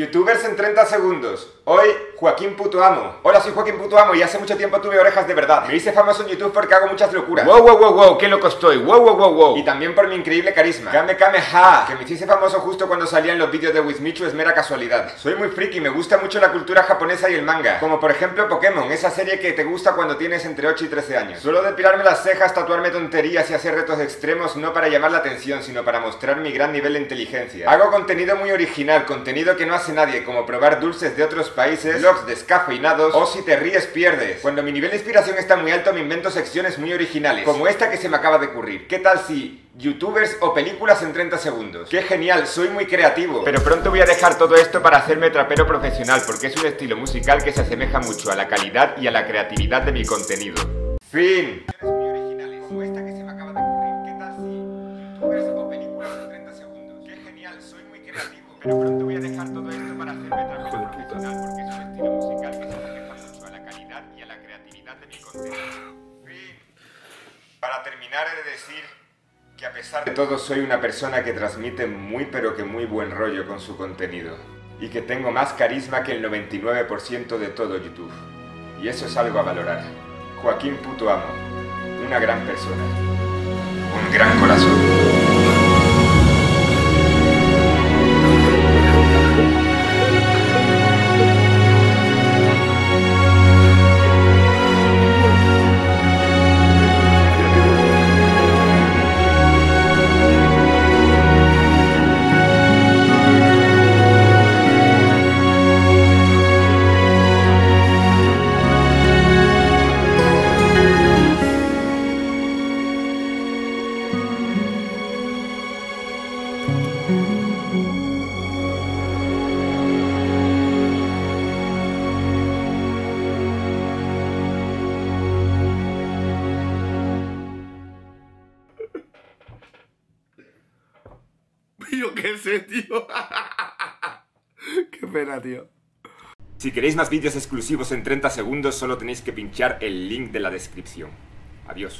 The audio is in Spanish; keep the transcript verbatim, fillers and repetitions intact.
Youtubers en treinta segundos. Hoy, Joaquín Puto Amo. Hola, soy Joaquín Puto Amo y hace mucho tiempo tuve orejas de verdad. Me hice famoso en YouTube porque hago muchas locuras. Wow, wow, wow, wow, qué loco estoy. Wow, wow, wow, wow. Y también por mi increíble carisma. Kame Kame Ha. Que me hice famoso justo cuando salían los vídeos de Wismichu es mera casualidad. Soy muy friki, me gusta mucho la cultura japonesa y el manga. Como por ejemplo Pokémon, esa serie que te gusta cuando tienes entre ocho y trece años. Suelo depilarme las cejas, tatuarme tonterías y hacer retos extremos no para llamar la atención, sino para mostrar mi gran nivel de inteligencia. Hago contenido muy original, contenido que no hace nadie, como probar dulces de otros países, vlogs descafeinados o si te ríes pierdes. Cuando mi nivel de inspiración está muy alto me invento secciones muy originales, como esta que se me acaba de ocurrir. ¿Qué tal si youtubers o películas en treinta segundos? ¡Qué genial! Soy muy creativo. Pero pronto voy a dejar todo esto para hacerme trapero profesional, porque es un estilo musical que se asemeja mucho a la calidad y a la creatividad de mi contenido. Fin. Pero pronto voy a dejar todo esto para hacerme trapero profesional, porque es un estilo musical que se asemeja mucho a la calidad y a la creatividad de mi contenido. Para terminar he de decir que a pesar de todo soy una persona que transmite muy pero que muy buen rollo con su contenido. Y que tengo más carisma que el noventa y nueve por ciento de todo YouTube. Y eso es algo a valorar. Joaquín Puto Amo, una gran persona, un gran corazón. Yo qué sé, tío. Qué pena, tío. Si queréis más vídeos exclusivos en treinta segundos, solo tenéis que pinchar el link de la descripción. Adiós.